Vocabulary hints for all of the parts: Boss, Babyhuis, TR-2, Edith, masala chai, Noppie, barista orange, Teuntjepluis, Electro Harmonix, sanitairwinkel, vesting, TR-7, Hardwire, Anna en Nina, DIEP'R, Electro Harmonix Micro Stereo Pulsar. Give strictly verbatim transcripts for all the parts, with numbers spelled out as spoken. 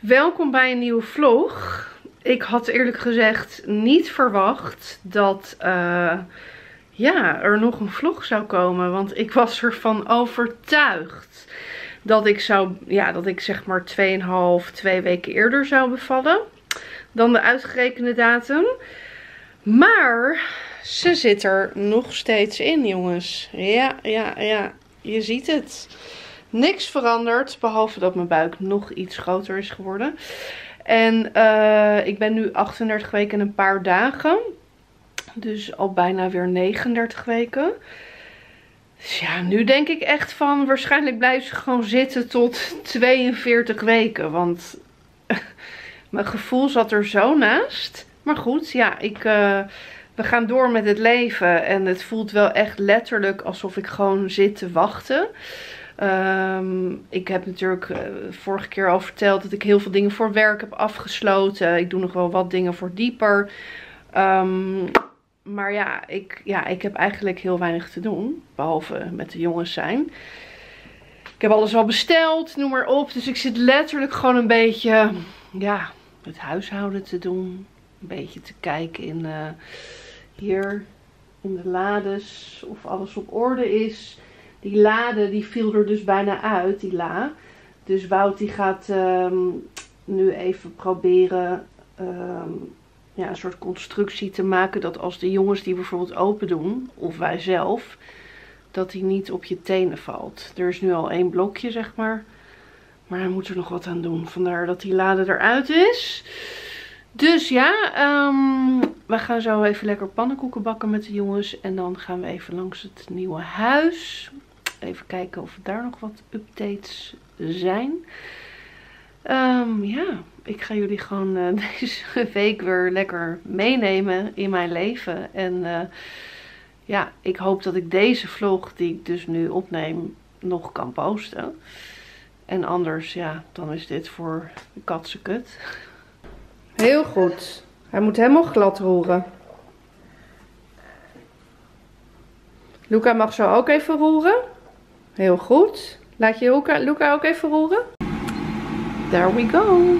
Welkom bij een nieuwe vlog. Ik had eerlijk gezegd niet verwacht dat uh, ja, er nog een vlog zou komen. Want ik was ervan overtuigd dat ik, zou, ja, dat ik zeg maar tweeënhalf, twee weken eerder zou bevallen dan de uitgerekende datum. Maar ze zit er nog steeds in, jongens. Ja, ja, ja. Je ziet het. Niks veranderd, behalve dat mijn buik nog iets groter is geworden. En uh, ik ben nu achtendertig weken en een paar dagen. Dus al bijna weer negenendertig weken. Dus ja, nu denk ik echt van, waarschijnlijk blijft ze gewoon zitten tot tweeënveertig weken. Want mijn gevoel zat er zo naast. Maar goed, ja, ik, uh, we gaan door met het leven. En het voelt wel echt letterlijk alsof ik gewoon zit te wachten. Um, ik heb natuurlijk uh, vorige keer al verteld dat ik heel veel dingen voor werk heb afgesloten. Ik doe nog wel wat dingen voor DIEP'R. Um, maar ja ik, ja, ik heb eigenlijk heel weinig te doen. Behalve met de jongens zijn. Ik heb alles al besteld, noem maar op. Dus ik zit letterlijk gewoon een beetje ja, het huishouden te doen. Een beetje te kijken in uh, hier in de lades of alles op orde is. Die lade die viel er dus bijna uit, die la. Dus Wout die gaat um, nu even proberen um, ja, een soort constructie te maken. Dat als de jongens die bijvoorbeeld open doen, of wij zelf, dat die niet op je tenen valt. Er is nu al één blokje, zeg maar. Maar hij moet er nog wat aan doen. Vandaar dat die lade eruit is. Dus ja, um, we gaan zo even lekker pannenkoeken bakken met de jongens. En dan gaan we even langs het nieuwe huis. Even kijken of daar nog wat updates zijn. Um, ja, ik ga jullie gewoon uh, deze week weer lekker meenemen in mijn leven. En uh, ja, ik hoop dat ik deze vlog die ik dus nu opneem nog kan posten. En anders, ja, dan is dit voor de katse kut. Heel goed. Hij moet helemaal glad roeren. Luca mag zo ook even roeren. Heel goed. Laat je Luca, Luca ook even roeren. There we go.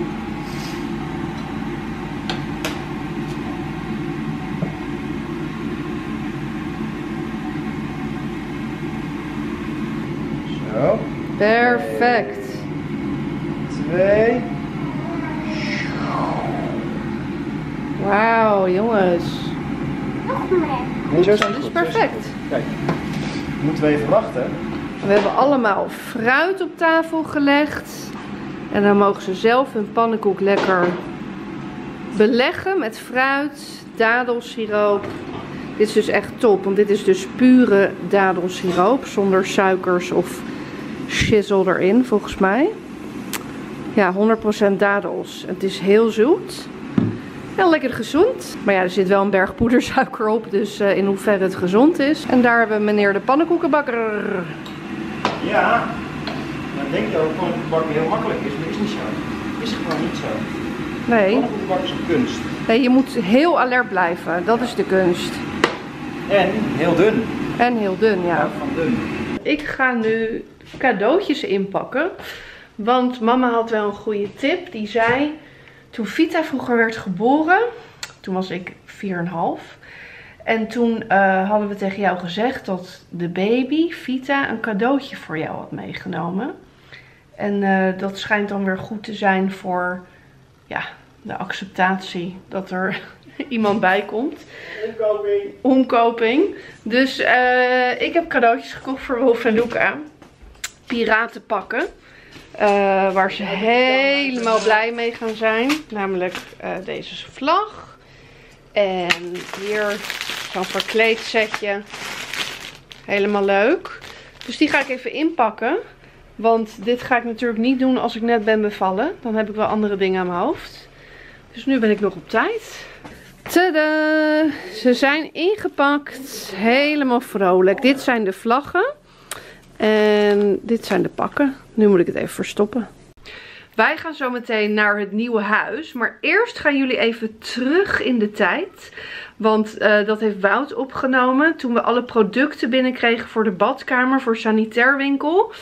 Zo. Perfect. Twee. Wauw, jongens. Nog meer. Zo, dat is perfect. Kijk, moeten we even wachten. We hebben allemaal fruit op tafel gelegd. En dan mogen ze zelf hun pannenkoek lekker beleggen met fruit, dadelsiroop. Dit is dus echt top, want dit is dus pure dadelsiroop. Zonder suikers of shizzle erin, volgens mij. Ja, honderd procent dadels. Het is heel zoet. Ja, lekker gezond. Maar ja, er zit wel een berg poedersuiker op, dus uh, in hoeverre het gezond is. En daar hebben we meneer de pannenkoekenbakker. Ja, dan denk je dat een pannenkoekenbakker heel makkelijk is, maar is niet zo. Is gewoon niet zo. Nee. Pannenkoekenbakker is een kunst. Nee, je moet heel alert blijven. Dat is de kunst. En heel dun. En heel dun, ja. Ja, van dun. Ik ga nu cadeautjes inpakken, want mama had wel een goede tip. Die zei... Toen Vita vroeger werd geboren, toen was ik vier en een half. En toen uh, hadden we tegen jou gezegd dat de baby, Vita, een cadeautje voor jou had meegenomen. En uh, dat schijnt dan weer goed te zijn voor ja, de acceptatie dat er iemand bij komt. Omkoping. Omkoping. Dus uh, ik heb cadeautjes gekocht voor Wolf en Luca. Piratenpakken. Uh, waar ze helemaal blij mee gaan zijn. Namelijk uh, deze vlag. En hier zo'n verkleed setje. Helemaal leuk. Dus die ga ik even inpakken. Want dit ga ik natuurlijk niet doen als ik net ben bevallen. Dan heb ik wel andere dingen aan mijn hoofd. Dus nu ben ik nog op tijd. Tada! Ze zijn ingepakt. Helemaal vrolijk. Dit zijn de vlaggen. En dit zijn de pakken. Nu moet ik het even verstoppen. Wij gaan zo meteen naar het nieuwe huis. Maar eerst gaan jullie even terug in de tijd. Want uh, dat heeft Wout opgenomen toen we alle producten binnenkregen voor de badkamer, voor sanitairwinkel.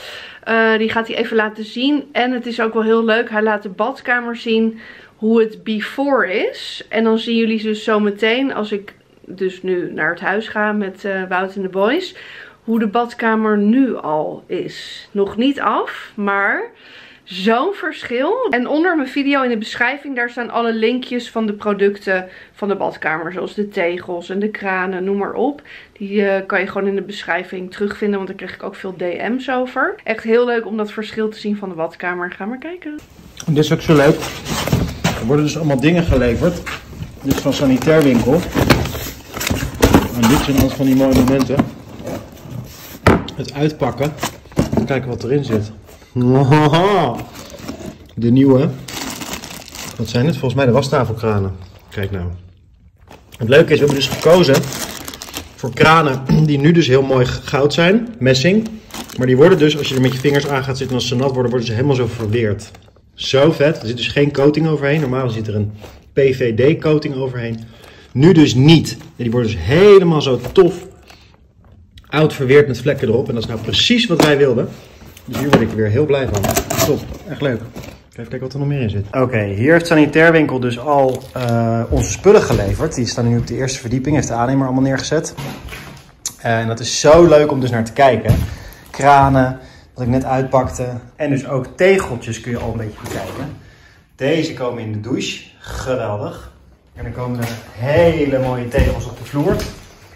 Uh, die gaat hij even laten zien. En het is ook wel heel leuk. Hij laat de badkamer zien hoe het before is. En dan zien jullie dus zo meteen, als ik dus nu naar het huis ga met uh, Wout en de boys, hoe de badkamer nu al is. Nog niet af, maar zo'n verschil. En onder mijn video in de beschrijving, daar staan alle linkjes van de producten van de badkamer. Zoals de tegels en de kranen, noem maar op. Die uh, kan je gewoon in de beschrijving terugvinden, want daar kreeg ik ook veel D M's over. Echt heel leuk om dat verschil te zien van de badkamer. Ga maar kijken. Dit is ook zo leuk. Er worden dus allemaal dingen geleverd. Dit is van sanitairwinkel. En dit zijn altijd van die mooie momenten. Het uitpakken. Kijken wat erin zit. De nieuwe. Wat zijn het? Volgens mij de wastafelkranen. Kijk nou. Het leuke is, we hebben dus gekozen voor kranen die nu dus heel mooi goud zijn. Messing. Maar die worden dus, als je er met je vingers aan gaat zitten en als ze nat worden, worden ze helemaal zo verweerd. Zo vet. Er zit dus geen coating overheen. Normaal zit er een P V D coating overheen. Nu dus niet. En die worden dus helemaal zo tof oud verweerd met vlekken erop. En dat is nou precies wat wij wilden. Dus hier word ik weer heel blij van. Top, echt leuk. Even kijken wat er nog meer in zit. Oké, okay, hier heeft sanitairwinkel dus al uh, onze spullen geleverd. Die staan nu op de eerste verdieping. Heeft de aannemer allemaal neergezet. Uh, en dat is zo leuk om dus naar te kijken. Kranen, wat ik net uitpakte. En dus ook tegeltjes kun je al een beetje bekijken. Deze komen in de douche. Geweldig. En dan komen er hele mooie tegels op de vloer.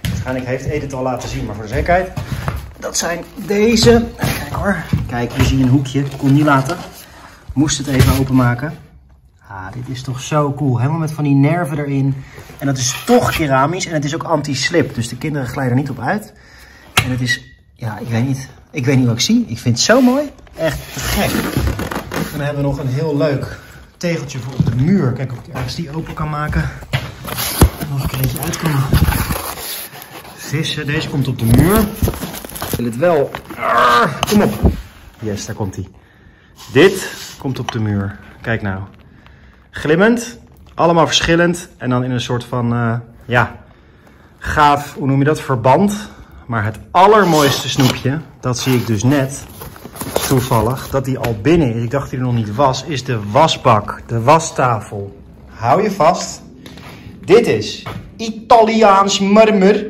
Waarschijnlijk heeft Edith al laten zien, maar voor de zekerheid. Dat zijn deze. Kijk hoor. Kijk, hier zie je een hoekje. Ik kon niet laten. Moest het even openmaken. Ah, dit is toch zo cool. Helemaal met van die nerven erin. En dat is toch keramisch. En het is ook anti-slip. Dus de kinderen glijden er niet op uit. En het is, ja, ik weet niet. Ik weet niet wat ik zie. Ik vind het zo mooi. Echt gek. En dan hebben we nog een heel leuk tegeltje voor op de muur. Kijk of ik ergens die open kan maken. En nog een keertje uitkomen. Vissen. Deze komt op de muur. Ik wil het wel. Arr, kom op. Yes, daar komt hij. Dit komt op de muur. Kijk nou. Glimmend. Allemaal verschillend. En dan in een soort van, uh, ja, gaaf, hoe noem je dat, verband. Maar het allermooiste snoepje, dat zie ik dus net, toevallig, dat die al binnen is. Ik dacht dat die er nog niet was. Is de wasbak. De wastafel. Hou je vast. Dit is Italiaans marmer.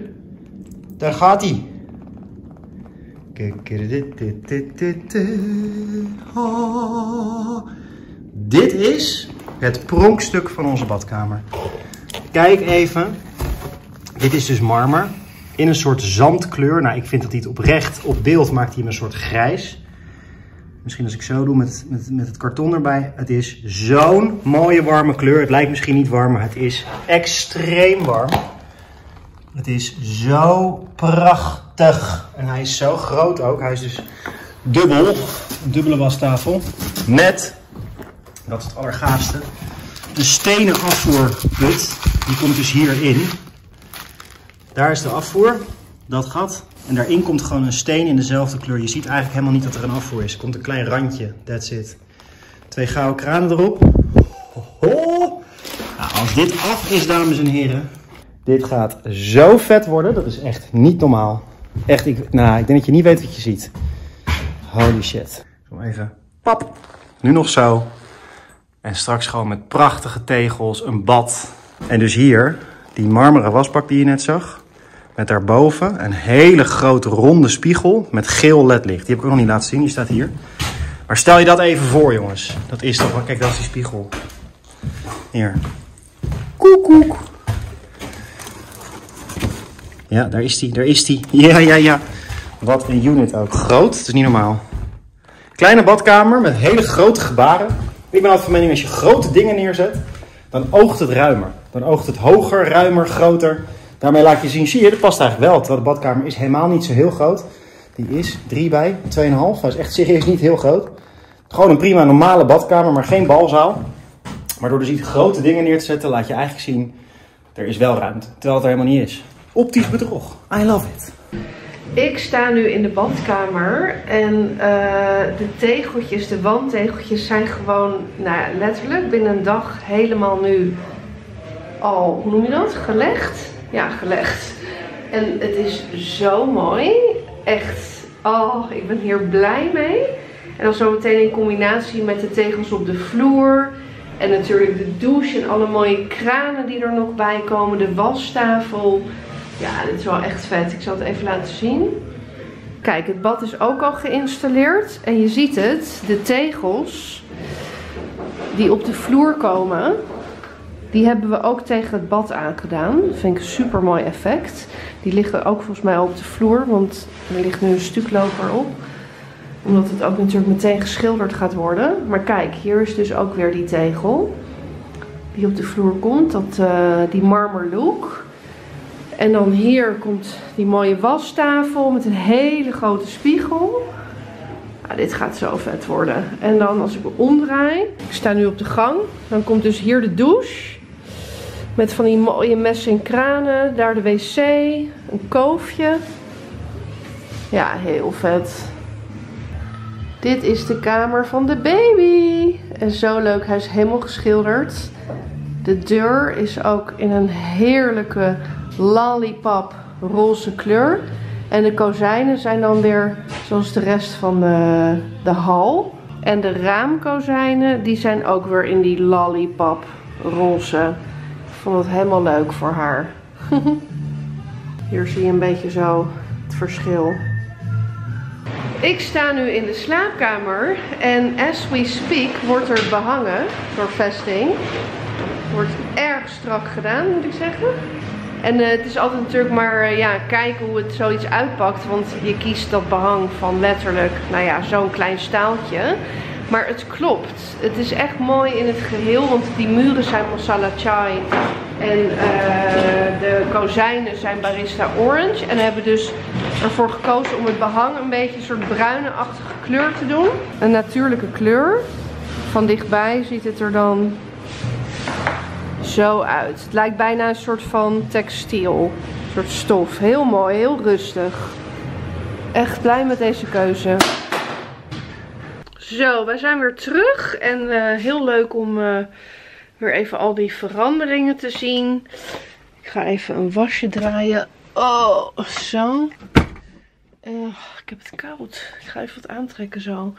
Daar gaat hij. Dit is het pronkstuk van onze badkamer. Kijk even. Dit is dus marmer. In een soort zandkleur. Nou, ik vind dat hij het oprecht op beeld maakt. Hij een soort grijs. Misschien als ik zo doe met, met, met het karton erbij. Het is zo'n mooie warme kleur. Het lijkt misschien niet warm, maar het is extreem warm. Het is zo prachtig. En hij is zo groot ook. Hij is dus dubbel. Een dubbele wastafel. Met, dat is het allergaafste, de stenen afvoerput. Die komt dus hierin. Daar is de afvoer. Dat gat. En daarin komt gewoon een steen in dezelfde kleur. Je ziet eigenlijk helemaal niet dat er een afvoer is. Er komt een klein randje. That's it. Twee gouden kranen erop. Ho, ho. Nou, als dit af is, dames en heren. Dit gaat zo vet worden. Dat is echt niet normaal. Echt, ik, nou, ik denk dat je niet weet wat je ziet. Holy shit. Kom even. Pap. Nu nog zo. En straks gewoon met prachtige tegels. Een bad. En dus hier. Die marmeren wasbak die je net zag. Met daarboven een hele grote ronde spiegel. Met geel ledlicht. Die heb ik ook nog niet laten zien. Die staat hier. Maar stel je dat even voor, jongens. Dat is toch wel. Kijk, dat is die spiegel. Hier. Koekoek. Ja, daar is die, daar is die. Ja, ja, ja. Wat een unit ook. Groot, het is niet normaal. Kleine badkamer met hele grote gebaren. Ik ben altijd van mening, als je grote dingen neerzet, dan oogt het ruimer. Dan oogt het hoger, ruimer, groter. Daarmee laat je zien, zie je, dat past eigenlijk wel. Terwijl de badkamer is helemaal niet zo heel groot. Die is drie bij twee komma vijf. Dat is echt serieus niet heel groot. Gewoon een prima normale badkamer, maar geen balzaal. Maar door dus iets grote dingen neer te zetten, laat je eigenlijk zien, er is wel ruimte. Terwijl het er helemaal niet is. Optisch bedrog. I love it. Ik sta nu in de badkamer en uh, de tegeltjes, de wandtegeltjes zijn gewoon, nou ja, letterlijk binnen een dag helemaal nu al, hoe noem je dat? Gelegd? Ja, gelegd. En het is zo mooi. Echt, oh, ik ben hier blij mee. En dan zometeen in combinatie met de tegels op de vloer. En natuurlijk de douche en alle mooie kranen die er nog bij komen. De wastafel. Ja, dit is wel echt vet. Ik zal het even laten zien. Kijk, het bad is ook al geïnstalleerd. En je ziet het, de tegels die op de vloer komen, die hebben we ook tegen het bad aangedaan. Dat vind ik een super mooi effect. Die liggen ook volgens mij op de vloer, want er ligt nu een stukloper op. Omdat het ook natuurlijk meteen geschilderd gaat worden. Maar kijk, hier is dus ook weer die tegel die op de vloer komt. Dat, uh, die marmer look. En dan hier komt die mooie wastafel met een hele grote spiegel. Ah, dit gaat zo vet worden. En dan als ik me omdraai, ik sta nu op de gang, dan komt dus hier de douche. Met van die mooie messen en kranen, daar de wc, een koofje. Ja, heel vet. Dit is de kamer van de baby. En zo leuk, hij is helemaal geschilderd. De deur is ook in een heerlijke lollipop roze kleur. En de kozijnen zijn dan weer zoals de rest van de, de hal. En de raamkozijnen die zijn ook weer in die lollipop roze. Ik vond het helemaal leuk voor haar. Hier zie je een beetje zo het verschil. Ik sta nu in de slaapkamer en as we speak wordt er behangen door vesting. Wordt erg strak gedaan, moet ik zeggen. En uh, het is altijd natuurlijk maar uh, ja, kijken hoe het zoiets uitpakt. Want je kiest dat behang van letterlijk, nou ja, zo'n klein staaltje. Maar het klopt. Het is echt mooi in het geheel. Want die muren zijn masala chai. En uh, de kozijnen zijn barista orange. En we hebben dus ervoor gekozen om het behang een beetje een soort bruine-achtige kleur te doen. Een natuurlijke kleur. Van dichtbij ziet het er dan zo uit. Het lijkt bijna een soort van textiel. Een soort stof. Heel mooi, heel rustig. Echt blij met deze keuze. Zo, wij zijn weer terug. En uh, heel leuk om uh, weer even al die veranderingen te zien. Ik ga even een wasje draaien. Oh, zo. Uh, ik heb het koud. Ik ga even wat aantrekken zo.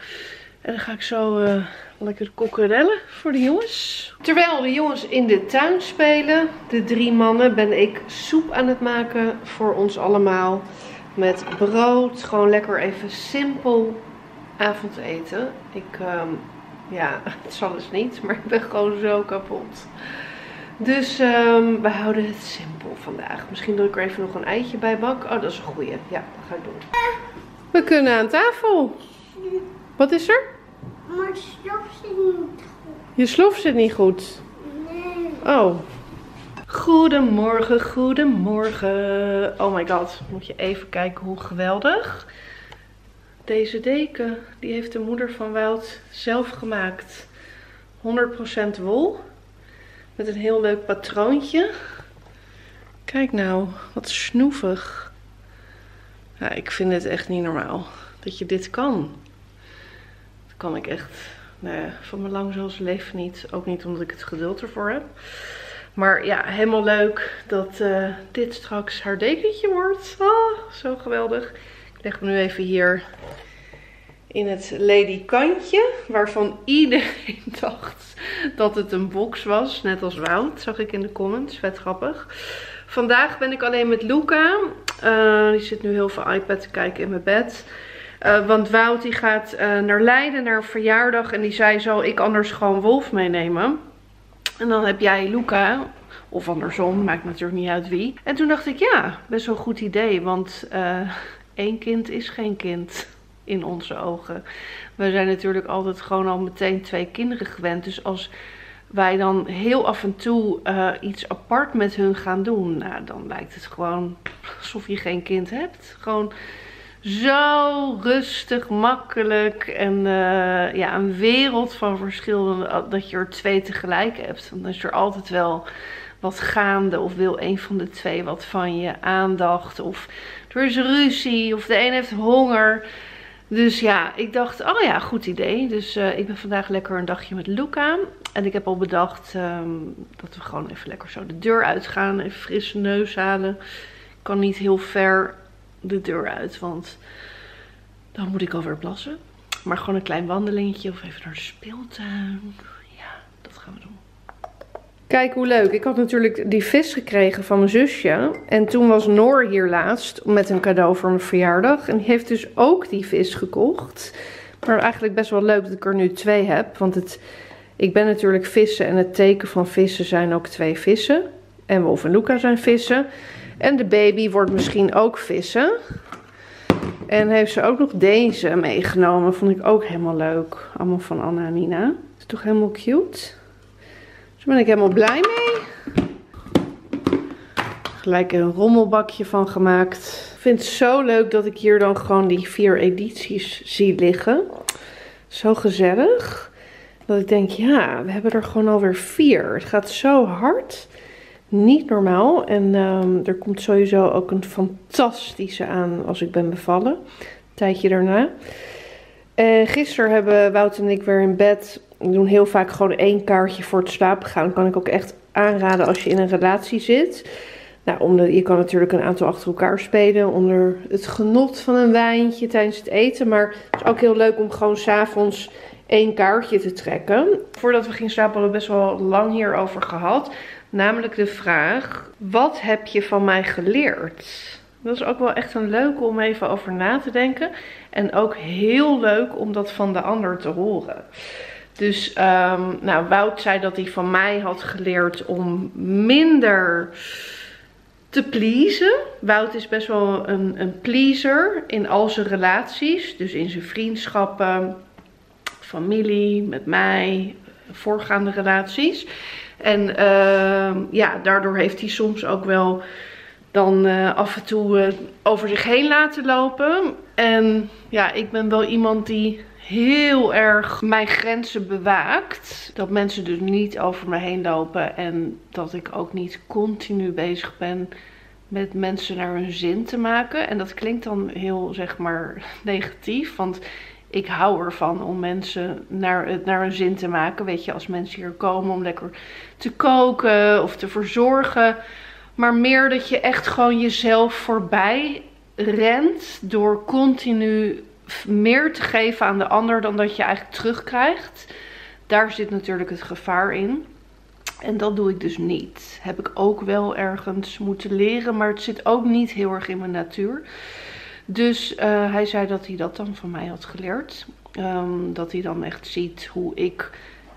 En dan ga ik zo uh, lekker kokkerellen voor de jongens. Terwijl de jongens in de tuin spelen, de drie mannen, ben ik soep aan het maken voor ons allemaal. Met brood, gewoon lekker even simpel avondeten. Ik, um, ja, het zal dus niet, maar ik ben gewoon zo kapot. Dus um, we houden het simpel vandaag. Misschien doe ik er even nog een eitje bij bak. Oh, dat is een goeie. Ja, dat ga ik doen. We kunnen aan tafel. Wat is er? Mijn slof zit niet goed. Je slof zit niet goed? Nee. Oh. Goedemorgen, goedemorgen. Oh my god, moet je even kijken hoe geweldig. Deze deken, die heeft de moeder van Wout zelf gemaakt. honderd procent wol. Met een heel leuk patroontje. Kijk nou, wat snoevig. Nou, ik vind het echt niet normaal dat je dit kan. Kan ik echt, nou ja, van mijn lang zelfs leven niet. Ook niet omdat ik het geduld ervoor heb. Maar ja, helemaal leuk dat uh, dit straks haar dekentje wordt. Ah, zo geweldig. Ik leg hem nu even hier in het ladykantje. Waarvan iedereen dacht dat het een box was. Net als Wout, zag ik in de comments. Vet grappig. Vandaag ben ik alleen met Luca. Uh, die zit nu heel veel iPad te kijken in mijn bed. Uh, want Wout die gaat uh, naar Leiden, naar een verjaardag. En die zei zo, ik anders gewoon Wolf meenemen. En dan heb jij Luca, of andersom, maakt natuurlijk niet uit wie. En toen dacht ik, ja, best wel een goed idee. Want uh, één kind is geen kind in onze ogen. We zijn natuurlijk altijd gewoon al meteen twee kinderen gewend. Dus als wij dan heel af en toe uh, iets apart met hun gaan doen, nou, dan lijkt het gewoon alsof je geen kind hebt. Gewoon zo rustig, makkelijk en uh, ja, een wereld van verschil dat je er twee tegelijk hebt. Want dan is er altijd wel wat gaande, of wil een van de twee wat van je aandacht, of er is ruzie, of de een heeft honger. Dus ja, ik dacht, oh ja, goed idee. Dus uh, ik ben vandaag lekker een dagje met Luca. En ik heb al bedacht um, dat we gewoon even lekker zo de deur uitgaan. Even frisse neus halen. Ik kan niet heel ver de deur uit, want dan moet ik alweer plassen. Maar gewoon een klein wandelingetje of even naar de speeltuin. Ja, dat gaan we doen. Kijk hoe leuk. Ik had natuurlijk die vis gekregen van mijn zusje. En toen was Noor hier laatst met een cadeau voor mijn verjaardag. En die heeft dus ook die vis gekocht. Maar eigenlijk best wel leuk dat ik er nu twee heb. Want het, ik ben natuurlijk vissen. En het teken van vissen zijn ook twee vissen. En Wolf en Luca zijn vissen. En de baby wordt misschien ook vissen. En heeft ze ook nog deze meegenomen. Vond ik ook helemaal leuk. Allemaal van Anna en Nina. Is toch helemaal cute? Dus daar ben ik helemaal blij mee. Gelijk een rommelbakje van gemaakt. Ik vind het zo leuk dat ik hier dan gewoon die vier edities zie liggen. Zo gezellig. Dat ik denk, ja, we hebben er gewoon alweer vier. Het gaat zo hard. Niet normaal. En um, er komt sowieso ook een fantastische aan als ik ben bevallen. Een tijdje daarna. Uh, gisteren hebben Wout en ik weer in bed... Ik doe heel vaak gewoon één kaartje voor het slapen gaan. Dat kan ik ook echt aanraden als je in een relatie zit. Nou, om de, je kan natuurlijk een aantal achter elkaar spelen. Onder het genot van een wijntje tijdens het eten. Maar het is ook heel leuk om gewoon 's avonds één kaartje te trekken. Voordat we gingen slapen hadden we best wel lang hierover gehad. Namelijk de vraag, wat heb je van mij geleerd? Dat is ook wel echt een leuke om even over na te denken. En ook heel leuk om dat van de ander te horen. Dus um, nou, Wout zei dat hij van mij had geleerd om minder te pleasen. Wout is best wel een, een pleaser in al zijn relaties. Dus in zijn vriendschappen, familie, met mij, voorgaande relaties. En uh, ja, daardoor heeft hij soms ook wel dan uh, af en toe uh, over zich heen laten lopen. En ja, ik ben wel iemand die... heel erg mijn grenzen bewaakt. Dat mensen dus niet over me heen lopen. En dat ik ook niet continu bezig ben met mensen naar hun zin te maken. En dat klinkt dan heel, zeg maar, negatief. Want ik hou ervan om mensen naar, naar hun zin te maken. Weet je, als mensen hier komen om lekker te koken of te verzorgen. Maar meer dat je echt gewoon jezelf voorbij rent door continu... meer te geven aan de ander dan dat je eigenlijk terugkrijgt. Daar zit natuurlijk het gevaar in. En dat doe ik dus niet. Heb ik ook wel ergens moeten leren. Maar het zit ook niet heel erg in mijn natuur. Dus uh, hij zei dat hij dat dan van mij had geleerd. Um, dat hij dan echt ziet hoe ik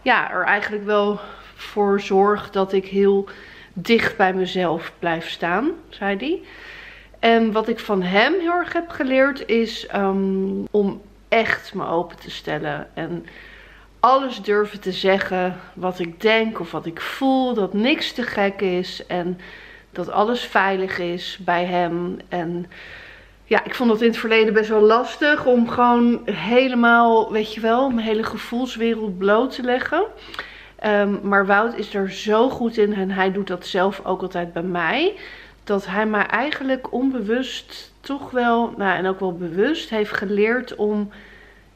ja, er eigenlijk wel voor zorg dat ik heel dicht bij mezelf blijf staan, zei hij. En wat ik van hem heel erg heb geleerd is um, om echt me open te stellen. En alles durven te zeggen wat ik denk of wat ik voel. Dat niks te gek is en dat alles veilig is bij hem. En ja, ik vond dat in het verleden best wel lastig om gewoon helemaal, weet je wel, mijn hele gevoelswereld bloot te leggen. Um, maar Wout is er zo goed in en hij doet dat zelf ook altijd bij mij. Dat hij mij eigenlijk onbewust toch wel, nou en ook wel bewust, heeft geleerd om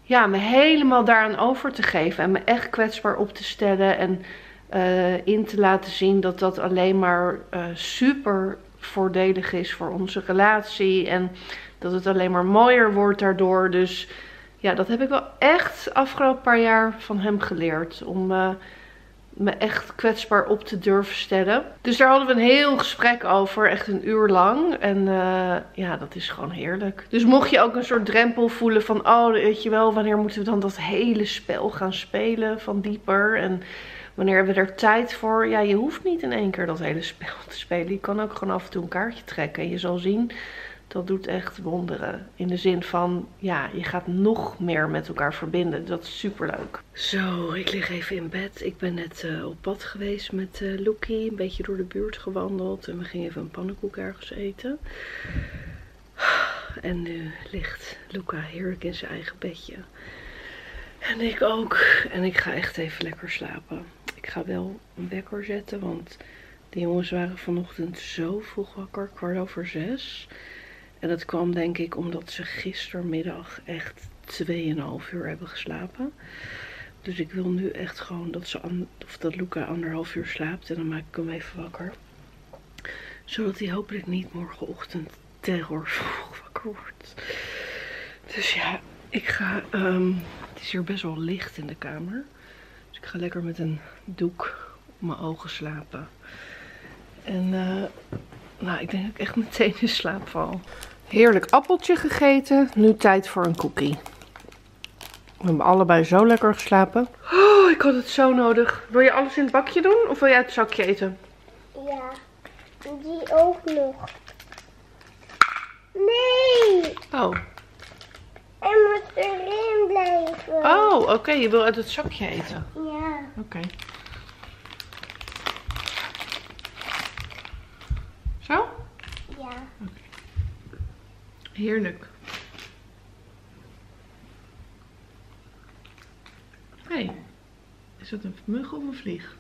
ja, me helemaal daaraan over te geven. En me echt kwetsbaar op te stellen en uh, in te laten zien dat dat alleen maar uh, super voordelig is voor onze relatie. En dat het alleen maar mooier wordt daardoor. Dus ja, dat heb ik wel echt afgelopen paar jaar van hem geleerd. Om... Uh, me echt kwetsbaar op te durven stellen. Dus daar hadden we een heel gesprek over. Echt een uur lang. En uh, ja, dat is gewoon heerlijk. Dus mocht je ook een soort drempel voelen van... oh, weet je wel, wanneer moeten we dan dat hele spel gaan spelen van DIEP'R? En wanneer hebben we er tijd voor? Ja, je hoeft niet in één keer dat hele spel te spelen. Je kan ook gewoon af en toe een kaartje trekken. En je zal zien, dat doet echt wonderen. In de zin van, ja, je gaat nog meer met elkaar verbinden. Dat is superleuk. Zo, ik lig even in bed. Ik ben net uh, op pad geweest met uh, Loekie. Een beetje door de buurt gewandeld. En we gingen even een pannenkoek ergens eten. En nu ligt Luca heerlijk in zijn eigen bedje. En ik ook. En ik ga echt even lekker slapen. Ik ga wel een wekker zetten, want... De jongens waren vanochtend zo vroeg wakker, kwart over zes. En dat kwam denk ik omdat ze gistermiddag echt tweeënhalf uur hebben geslapen. Dus ik wil nu echt gewoon dat, ze an of dat Luca anderhalf uur slaapt en dan maak ik hem even wakker. Zodat hij hopelijk niet morgenochtend terror vroeg wakker wordt. Dus ja, ik ga... Um, het is hier best wel licht in de kamer. Dus ik ga lekker met een doek op mijn ogen slapen. En uh, nou, ik denk dat ik echt meteen in slaap val. Heerlijk appeltje gegeten. Nu tijd voor een cookie. We hebben allebei zo lekker geslapen. Oh, ik had het zo nodig. Wil je alles in het bakje doen of wil jij het zakje eten? Ja, die ook nog. Nee! Oh. Er moet erin blijven. Oh, oké. Okay. Je wil uit het zakje eten? Ja. Oké. Okay. Zo? Ja. Okay. Heerlijk. Hé, hey, is dat een mug of een vlieg?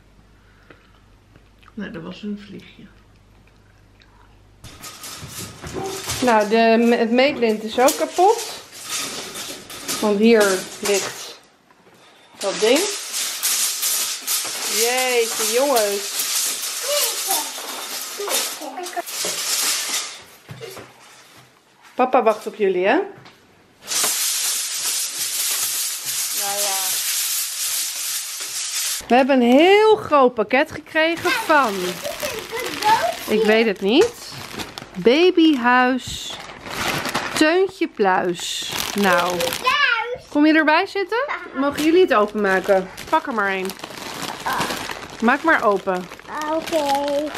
Nee, dat was een vliegje. Nou, de, het meetlint is ook kapot. Want hier ligt dat ding. Jeetje, jongens. Papa wacht op jullie, hè? Nou ja. We hebben een heel groot pakket gekregen van... Ik weet het niet. Babyhuis. Teuntjepluis. Nou... Kom je erbij zitten? Mogen jullie het openmaken? Pak er maar een. Maak maar open. Oké. Okay.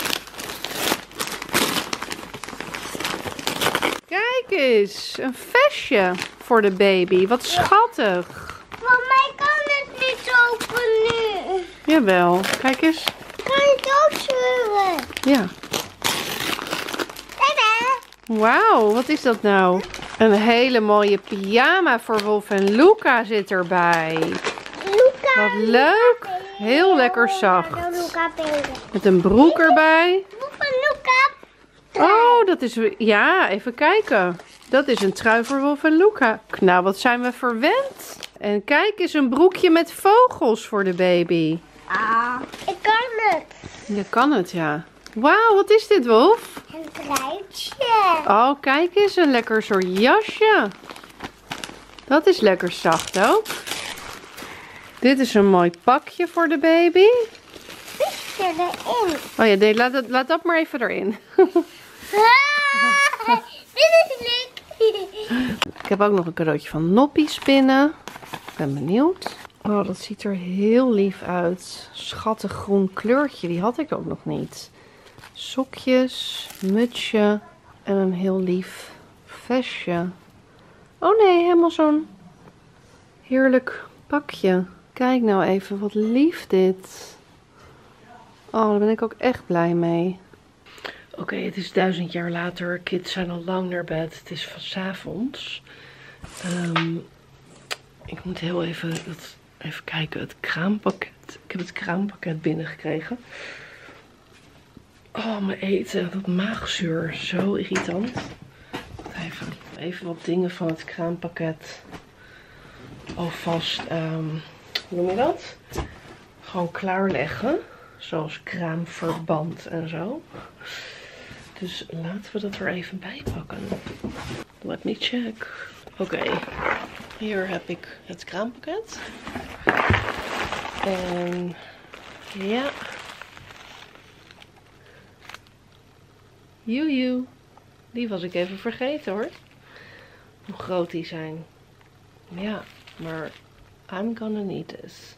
Kijk eens. Een vestje voor de baby. Wat schattig. Voor mij kan het niet open nu. Jawel. Kijk eens. Kan ik het ook schuren? Ja. Wauw. Wat is dat nou? Een hele mooie pyjama voor Wolf en Luca zit erbij. Luca, wat leuk. Heel lekker zacht. Met een broek erbij. Oh, dat is... Ja, even kijken. Dat is een trui voor Wolf en Luca. Nou, wat zijn we verwend. En kijk eens, een broekje met vogels voor de baby. Ah, ik kan het. Je kan het, ja. Wauw, wat is dit, Wolf? Een truitje. Oh, kijk eens, een lekker soort jasje. Dat is lekker zacht ook. Dit is een mooi pakje voor de baby. Dit erin. Oh ja, nee, laat, dat, laat dat maar even erin. Ah, dit is leuk. Ik heb ook nog een cadeautje van Noppie spinnen. Ik ben benieuwd. Oh, dat ziet er heel lief uit. Schattig groen kleurtje, die had ik ook nog niet. Sokjes, mutsje en een heel lief vestje. Oh nee, helemaal zo'n heerlijk pakje. Kijk nou even, wat lief dit. Oh, daar ben ik ook echt blij mee. Oké, okay, het is duizend jaar later. Kids zijn al lang naar bed. Het is vanavonds. Um, ik moet heel even, het, even kijken. Het kraampakket. Ik heb het kraampakket binnengekregen. Oh, mijn eten. Dat maagzuur. Zo irritant. Even, even wat dingen van het kraampakket. Alvast, um, hoe noem je dat? Gewoon klaarleggen. Zoals kraamverband en zo. Dus laten we dat er even bij pakken. Let me check. Oké. Okay. Hier heb ik het kraampakket. En ja... Joejoe, die was ik even vergeten hoor. Hoe groot die zijn. Ja, maar I'm gonna need this.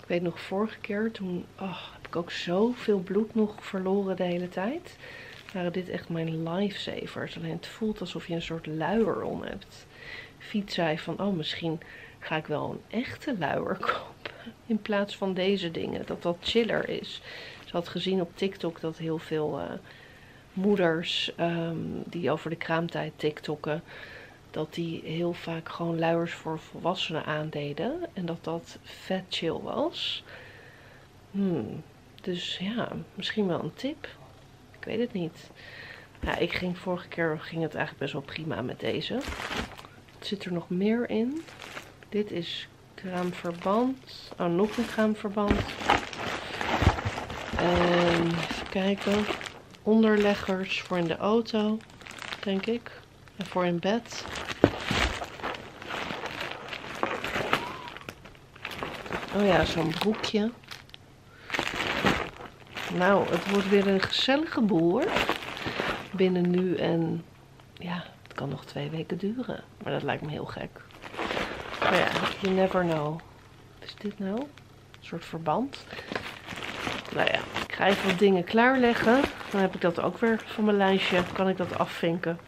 Ik weet nog vorige keer, toen oh, heb ik ook zoveel bloed nog verloren de hele tijd. Waren dit echt mijn lifesavers. Alleen het voelt alsof je een soort luier om hebt. Fiet zei van, oh misschien ga ik wel een echte luier kopen. In plaats van deze dingen, dat dat chiller is. Ze had gezien op TikTok dat heel veel... Uh, moeders um, die over de kraamtijd tiktokken, dat die heel vaak gewoon luiers voor volwassenen aandeden en dat dat vet chill was. Hmm, Dus ja, misschien wel een tip. Ik weet het niet. Ja, ik ging vorige keer ging het eigenlijk best wel prima met deze. Wat zit er nog meer in? Dit is kraamverband. Oh, nog een kraamverband. En even kijken. Onderleggers voor in de auto, denk ik. En voor in bed. Oh ja, zo'n broekje. Nou, het wordt weer een gezellige boel hoor. Binnen nu en ja, het kan nog twee weken duren. Maar dat lijkt me heel gek. Maar ja, you never know. Wat is dit nou? Een soort verband. Nou ja, ik ga even wat dingen klaarleggen. Dan heb ik dat ook weer van mijn lijstje. Kan ik dat afvinken.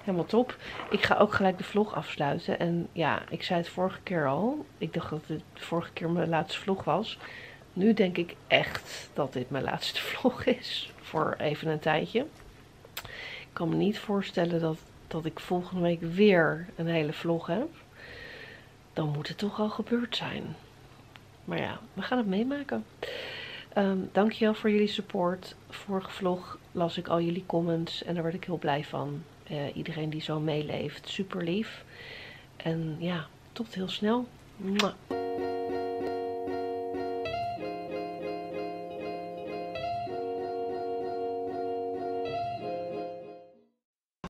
Helemaal top. Ik ga ook gelijk de vlog afsluiten. En ja, ik zei het vorige keer al. Ik dacht dat dit de vorige keer mijn laatste vlog was. Nu denk ik echt dat dit mijn laatste vlog is. Voor even een tijdje. Ik kan me niet voorstellen dat, dat ik volgende week weer een hele vlog heb. Dan moet het toch al gebeurd zijn. Maar ja, we gaan het meemaken. Um, dankjewel voor jullie support. Vorige vlog las ik al jullie comments. En daar werd ik heel blij van. Uh, iedereen die zo meeleeft. Super lief. En ja, tot heel snel. Mwah.